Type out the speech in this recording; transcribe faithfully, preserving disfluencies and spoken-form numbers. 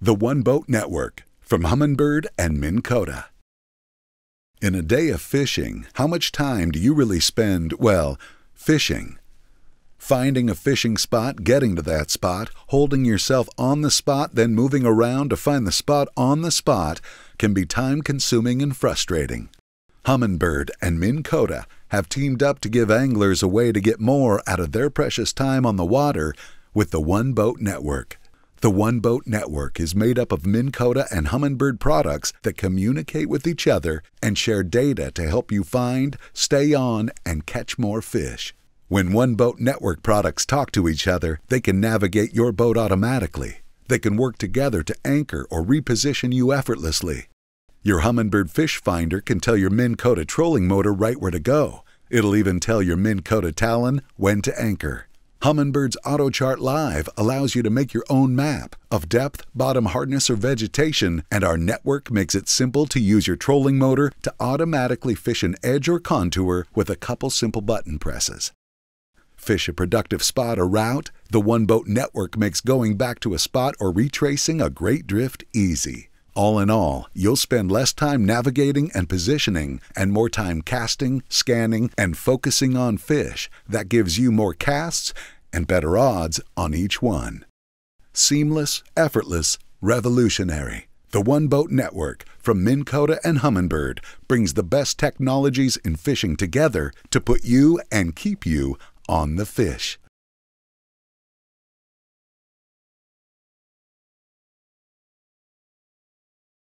The One Boat Network, from Humminbird and Minn Kota. In a day of fishing, how much time do you really spend, well, fishing? Finding a fishing spot, getting to that spot, holding yourself on the spot, then moving around to find the spot on the spot can be time-consuming and frustrating. Humminbird and Minn Kota have teamed up to give anglers a way to get more out of their precious time on the water with the One Boat Network. The One Boat Network is made up of Minn Kota and Humminbird products that communicate with each other and share data to help you find, stay on, and catch more fish. When One Boat Network products talk to each other, they can navigate your boat automatically. They can work together to anchor or reposition you effortlessly. Your Humminbird Fish Finder can tell your Minn Kota trolling motor right where to go. It'll even tell your Minn Kota Talon when to anchor. Humminbird's AutoChart Live allows you to make your own map of depth, bottom hardness, or vegetation, and our network makes it simple to use your trolling motor to automatically fish an edge or contour with a couple simple button presses. Fish a productive spot or route? The One Boat Network makes going back to a spot or retracing a great drift easy. All in all, you'll spend less time navigating and positioning and more time casting, scanning, and focusing on fish. That gives you more casts and better odds on each one. Seamless, effortless, revolutionary. The One Boat Network from Minn Kota and Humminbird brings the best technologies in fishing together to put you and keep you on the fish.